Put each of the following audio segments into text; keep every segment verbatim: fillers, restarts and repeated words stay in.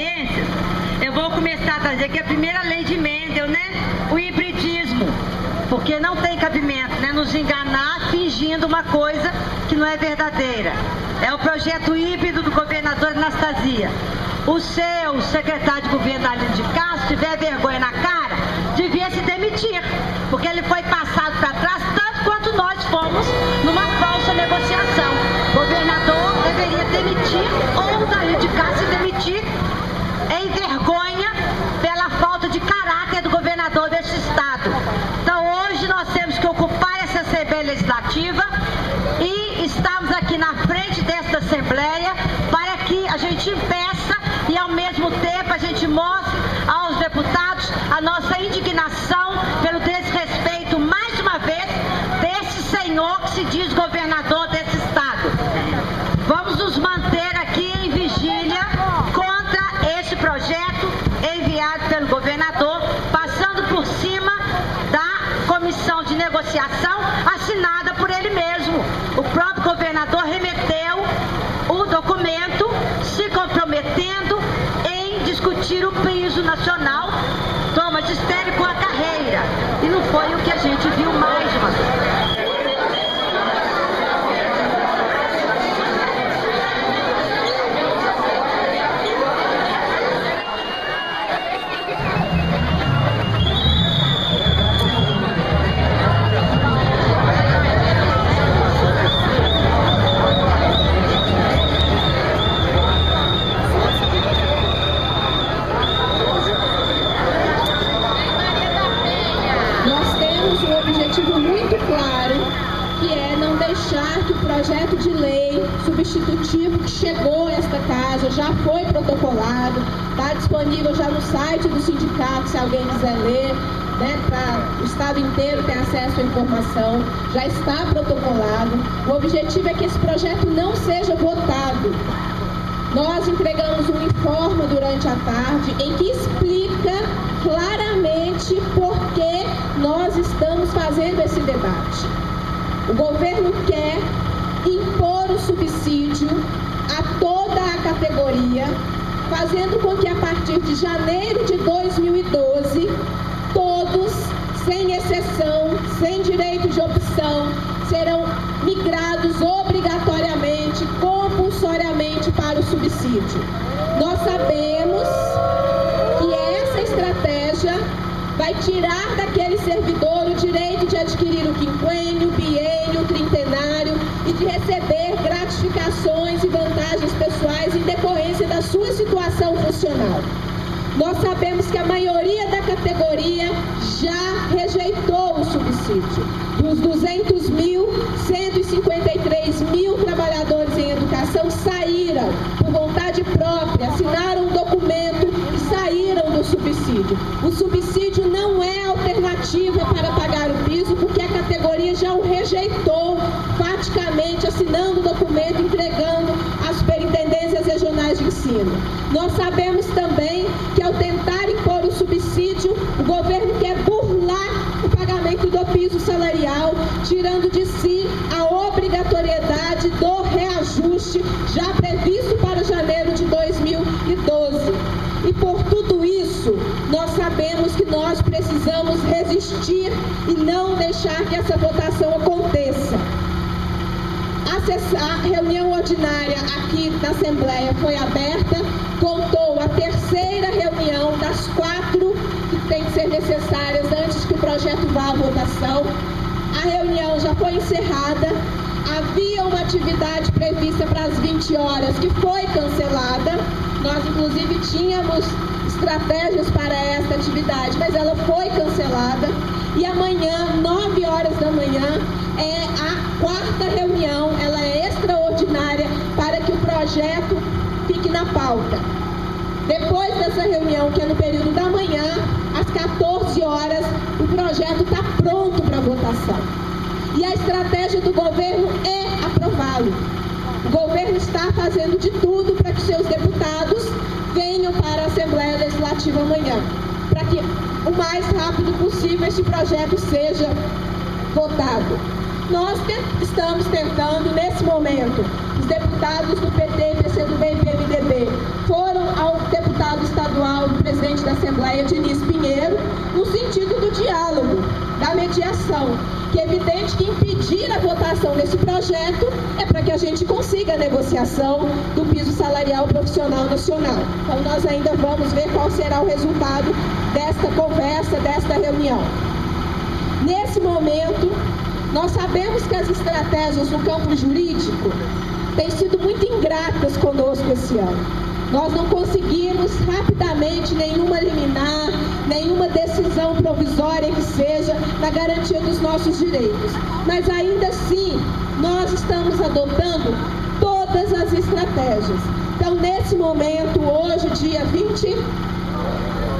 ocorrências, eu vou começar a trazer aqui a primeira lei de Mendel, né? O hibridismo, porque não tem cabimento, né? Nos enganar fingindo uma coisa que não é verdadeira. É o projeto híbrido do governador Anastasia. O seu secretário de governo, Dali de Castro, se tiver vergonha na cara, devia se demitir, porque ele foi passado para trás tanto quanto nós fomos numa falsa negociação. O governador deveria demitir, ou o Dali de Castro se demitir em vergonha pela falta de caráter do governador deste estado. Então hoje nós temos que ocupar essa Assembleia Legislativa e estamos aqui na frente desta Assembleia para que a gente impeça e ao mesmo tempo a gente mostre aos deputados a nossa indignação pelo desrespeito, mais uma vez, desse senhor que se diz governador desse estado. Vamos nos manter aqui em vigília contra esse projeto enviado pelo governador, passando por cima da comissão de negociação assinada por ele mesmo. O próprio governador remeteu o documento se comprometendo discutir o piso nacional, do magistério com a carreira. E não foi o que a gente viu mais uma vez. Substitutivo que chegou a esta casa, já foi protocolado, está disponível já no site do sindicato, se alguém quiser ler, né, para o estado inteiro ter acesso à informação, já está protocolado. O objetivo é que esse projeto não seja votado. Nós entregamos um informe durante a tarde em que explica claramente por que nós estamos fazendo esse debate. O governo quer impor o subsídio a toda a categoria, fazendo com que a partir de janeiro de dois mil e doze, todos, sem exceção, sem direito de opção, serão migrados obrigatoriamente, compulsoriamente para o subsídio. Nós sabemos que essa estratégia vai tirar daquele servidor o direito de adquirir o quinquênio, o biênio, o trientenário e de receber gratificações e vantagens pessoais em decorrência da sua situação funcional. Nós sabemos que a maioria da categoria já rejeitou o subsídio. Dos duzentos mil, cento e cinquenta e três mil trabalhadores em educação saíram por vontade própria, assinaram um documento e saíram do subsídio. O subsídio não é alternativa para pagar o piso, porque a categoria já o rejeitou praticamente assinando o documento, entregando às superintendências regionais de ensino. Nós sabemos também que ao tentar impor o subsídio, o governo quer burlar o pagamento do piso salarial, tirando de si a obrigatoriedade do reajuste já previsto para janeiro de dois mil e doze. E por tudo isso, nós sabemos que nós precisamos resistir e não deixar que essa votação aconteça. A reunião ordinária aqui da Assembleia foi aberta, contou a terceira reunião das quatro que tem que ser necessárias antes que o projeto vá à votação. A reunião já foi encerrada, havia uma atividade prevista para as vinte horas que foi cancelada. Nós, inclusive, tínhamos estratégias para esta atividade, mas ela foi cancelada. E amanhã, nove horas da manhã, é a quarta reunião, ela é extraordinária para que o projeto fique na pauta. Depois dessa reunião, que é no período da manhã, às quatorze horas, o projeto está pronto para votação. E a estratégia do governo é aprová-lo. O governo está fazendo de tudo para que seus deputados venham para a Assembleia Legislativa amanhã, para que o mais rápido possível este projeto seja votado. Nós te- estamos tentando, nesse momento, os deputados do P T, PCdoB e P M D B foram ao deputado estadual do presidente da Assembleia, Denise Pinheiro, no sentido do diálogo, da mediação, que é evidente que impedir a votação desse projeto é para que a gente consiga a negociação do piso salarial profissional nacional. Então, nós ainda vamos ver qual será o resultado desta conversa, desta reunião. Nesse momento, nós sabemos que as estratégias no campo jurídico têm sido muito ingratas conosco esse ano. Nós não conseguimos rapidamente nenhuma liminar, nenhuma decisão provisória que seja na garantia dos nossos direitos. Mas ainda assim, nós estamos adotando todas as estratégias. Então, nesse momento, hoje, dia vinte,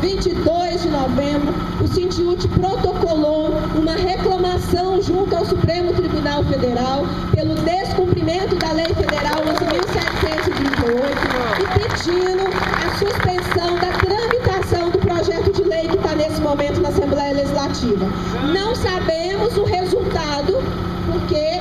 vinte e dois de novembro, o Sintiute protocolou uma reclamação junto ao Supremo Tribunal Federal pelo descumprimento da Lei Federal onze mil setecentos e trinta e oito, pedindo a suspensão da tramitação do projeto de lei que está nesse momento na Assembleia Legislativa. Não sabemos o resultado, porque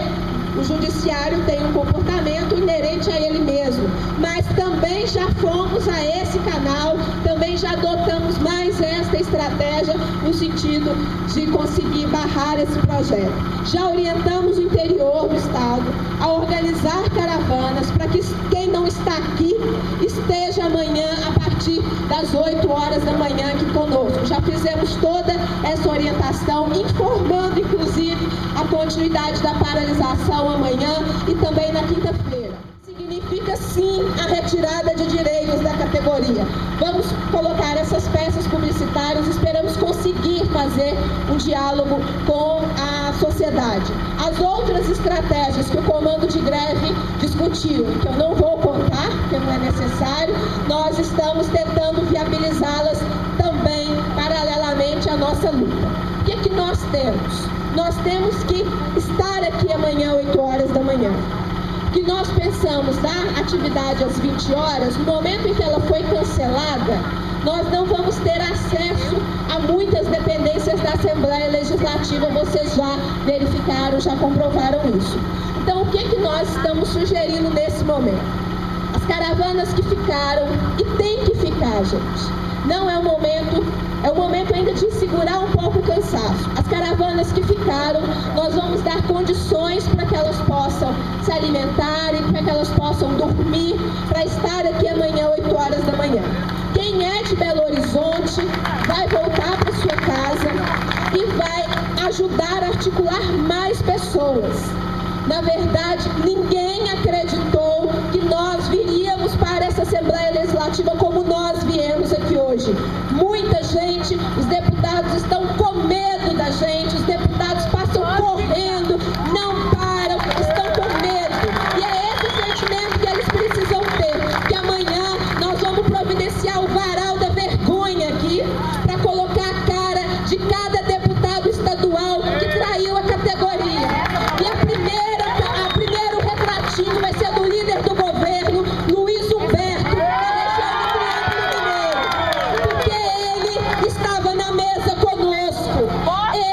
o Judiciário tem um comportamento inerente a ele mesmo, mas também já fomos a esse canal, também já adotamos mais esta estratégia no sentido de conseguir barrar esse projeto. Já orientamos o interior do Estado a organizar caravanas para que quem não está aqui esteja amanhã a partir das oito horas da manhã aqui conosco. Já fizemos toda essa orientação, informando inclusive a continuidade da paralisação amanhã e também na quinta-feira. Significa sim a retirada de direitos da categoria. Vamos colocar essas peças publicitárias, esperamos conseguir fazer um diálogo com a sociedade. As outras estratégias que o comando de greve discutiu, que eu não vou contar, porque não é necessário, nós estamos tentando viabilizá-las também paralelamente à nossa luta. O que é que nós temos? Nós temos que estar aqui amanhã, oito horas da manhã. Que nós pensamos dar atividade às vinte horas, no momento em que ela foi cancelada, nós não vamos ter acesso a muitas dependências da Assembleia Legislativa, vocês já verificaram, já comprovaram isso. Então, o que é que nós estamos sugerindo nesse momento? As caravanas que ficaram, e tem que ficar, gente, não é o momento... É o momento ainda de segurar um pouco o cansaço. As caravanas que ficaram, nós vamos dar condições para que elas possam se alimentarem, para que elas possam dormir, para estar aqui amanhã, oito horas da manhã. Quem é de Belo Horizonte vai voltar para sua casa e vai ajudar a articular mais pessoas. Na verdade, ninguém acreditou que nós viríamos para essa Assembleia Legislativa como nós viemos aqui hoje. Muita gente, os deputados estão com medo da gente, os deputados passam correndo, não param, estão com medo. E é esse o sentimento que eles precisam ter, que amanhã nós vamos providenciar o varal da vergonha aqui para colocar a cara de cada deputado estadual que traiu a categoria. E a primeira vai ser do líder do governo, Luiz Humberto, da região do Triângulo Mineiro, porque ele estava na mesa conosco.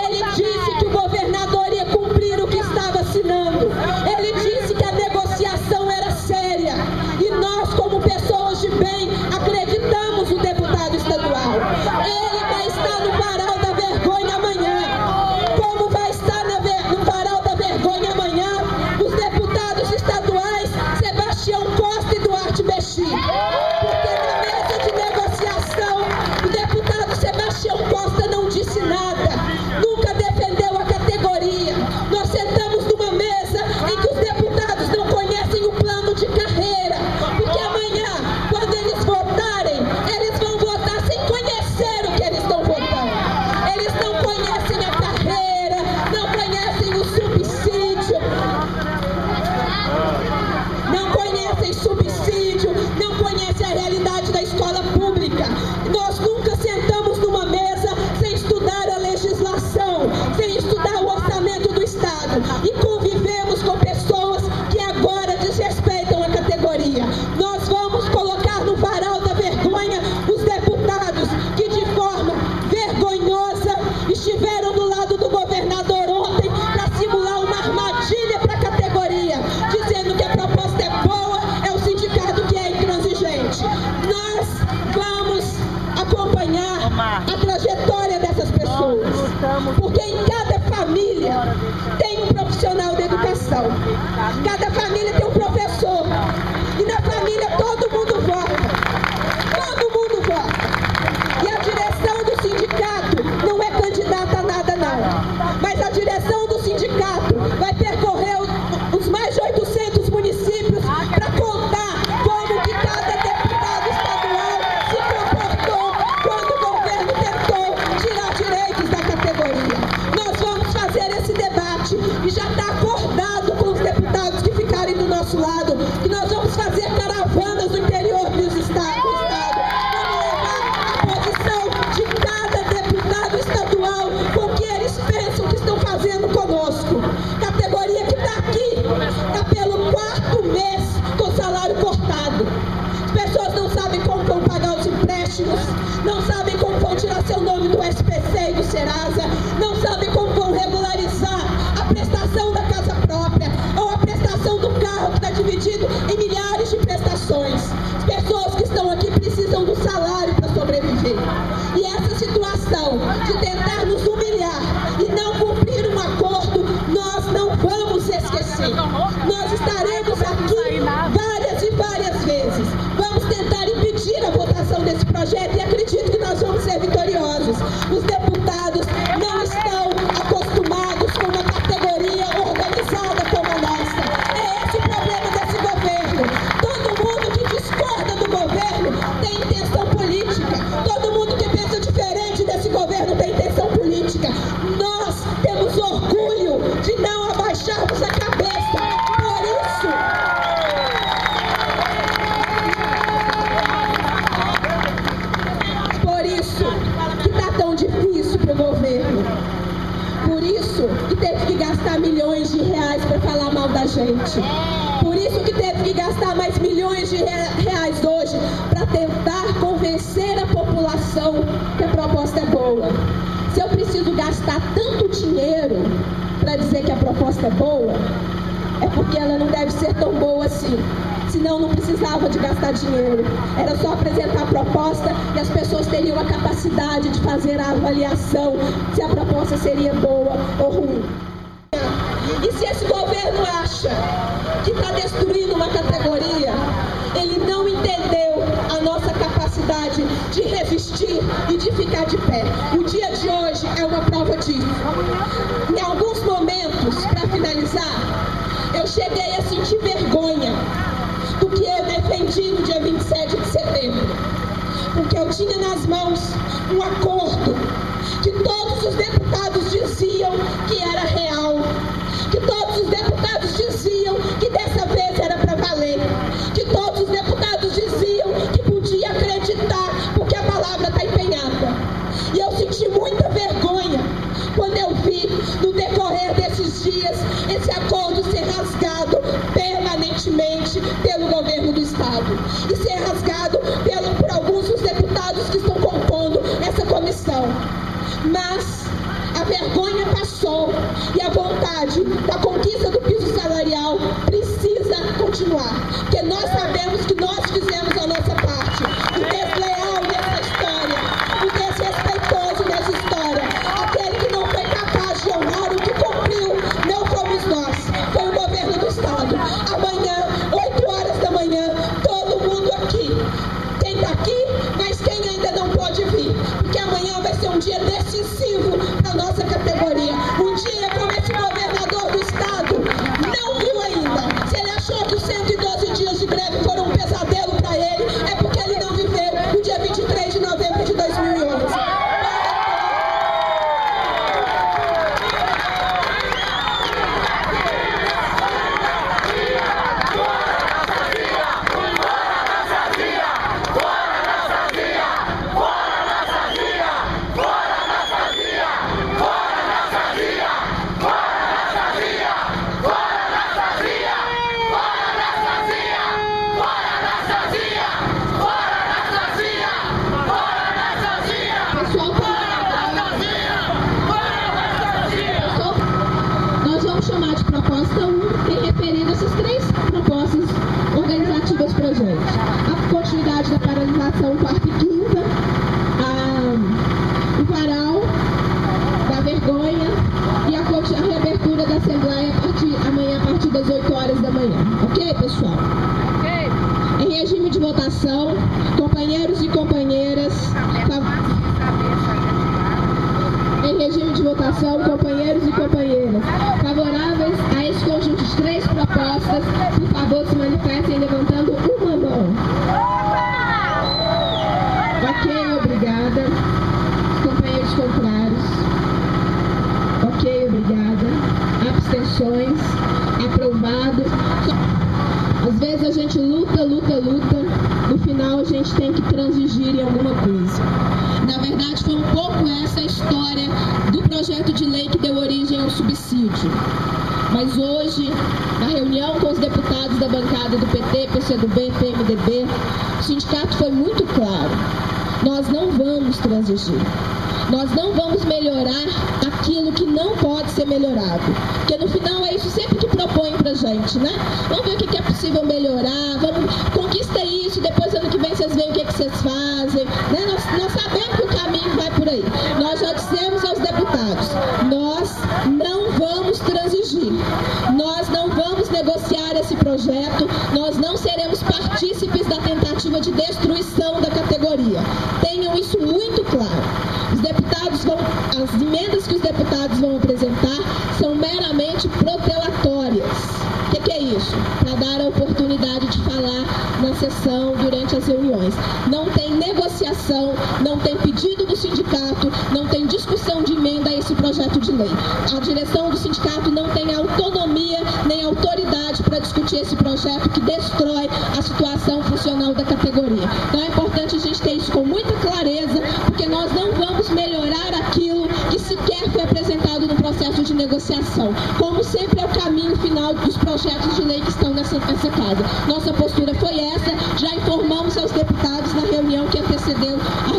Ele disse que o governador ia cumprir o que estava assinando. Ele disse que a negociação era séria. E nós, como pessoas de bem, acreditamos no debate. a trajetória dessas pessoas, porque em cada família tem um profissional de educação, cada família tem um professor, e na família todo mundo vota, todo mundo vota, e a direção do sindicato não é candidata a nada não, mas a direção do sindicato vai percorrer os mais de oitocentos municípios para contar como que cada deputado estadual se comportou quando o governo tentou tirar direitos da categoria. Nós vamos fazer esse debate e já está acordado com os deputados que ficarem do nosso lado, que nós vamos fazer caravanas no interior dos estados. Não sabem como vão tirar seu nome do S P C e do Serasa, não sabem como vão regularizar a prestação da casa própria ou a prestação do carro que está dividido em milhares de prestações. As pessoas que estão aqui precisam do salário para sobreviver. E essa situação de tentar nos humilhar e não cumprir um acordo, nós não vamos esquecer. Nós estaremos aqui várias e várias vezes. Vamos tentar impedir a votação desse projeto e acredito que nós vamos ser vitoriosos. Os deputados não estão acostumados com uma categoria organizada como a nossa. É esse o problema desse governo. Todo mundo que discorda do governo tem intenção política. Todo mundo que pensa diferente desse governo tem intenção política. Nós temos orgulho de não abaixarmos a cabeça. Por isso... Por isso que teve que gastar milhões de reais para falar mal da gente. Por isso que teve que gastar mais milhões de reais hoje para tentar convencer a população que a proposta é boa. Se eu preciso gastar tanto dinheiro para dizer que a proposta é boa, é porque ela não deve ser tão boa assim. Senão não precisava de gastar dinheiro. Era só apresentar a proposta e as pessoas teriam a capacidade de fazer a avaliação se a proposta seria boa ou ruim. E se esse governo acha que está destruindo uma categoria, ele não entendeu a nossa capacidade de resistir e de ficar de pé. O dia de hoje é uma prova disso. Em alguns momentos, para finalizar, eu cheguei a sentir vergonha do que eu defendi no dia vinte e sete de setembro, porque eu tinha nas mãos um acordo que todos os deputados diziam que era real, que todos os deputados diziam que dessa vez era para valer, que todos os deputados diziam que podia acreditar porque a palavra está empenhada. E eu senti muita vergonha quando eu vi, no decorrer desses dias, esse acordo ser rasgado permanentemente pelo governo do Estado e ser rasgado pelo, por alguns dos deputados que estão compondo essa comissão. Mas a vergonha passou e a vontade da conquista do piso salarial precisa continuar, porque nós sabemos que nós fizemos a nossa parte. O desleal nessa história, o desrespeitoso nessa história, aquele que não foi capaz de honrar o que cumpriu, não fomos nós, foi o governo do Estado. Amanhã, oito horas da manhã, todo mundo aqui. Quem está aqui, mas quem ainda não pode vir, porque amanhã vai ser um dia decisivo para a nossa categoria. Um dia como esse governador do Estado votação, companheiros e companheiras. Favoráveis a este conjunto de três propostas, por favor, se manifestem levantando uma mão. Ok, obrigada. Companheiros contrários. Ok, obrigada. Abstenções. Aprovado. Às vezes a gente luta, luta, luta. No final a gente tem que transigir em alguma coisa. Na verdade, foi um pouco essa a história do projeto de lei que deu origem ao subsídio. Mas hoje, na reunião com os deputados da bancada do P T, PCdoB, P M D B, o sindicato foi muito claro. Nós não vamos transigir. Nós não vamos melhorar aquilo que não pode ser melhorado. Porque no final é isso sempre que propõem pra gente, né? Vamos ver o que é possível melhorar, vamos, conquista isso, depois ano que vem vocês veem o que, é que vocês fazem. Né? Nós, nós sabemos que o caminho vai por aí. Nós já dissemos aos deputados, nós não vamos transigir, nós não vamos negociar esse projeto, nós não seremos partícipes da tentativa de destruição da categoria. Tenham isso muito claro. Os deputados vão, as emendas que os deputados vão apresentar são meramente protelatórias. O que, que é isso? Para dar a oportunidade de falar na sessão, durante as reuniões. Não tem negociação, não tem pedido do sindicato, não tem discussão de emenda a esse projeto de lei. A direção do sindicato não tem autonomia nem autoridade para discutir esse projeto que destrói a situação funcional da categoria. Então é importante a gente ter isso com muita clareza, porque nós não vamos melhorar aquilo que sequer foi apresentado no processo de negociação. Como sempre é o caminho final dos projetos de lei que estão nessa, nessa casa. Nossa postura foi essa, já informamos aos deputados na reunião que antecedeu a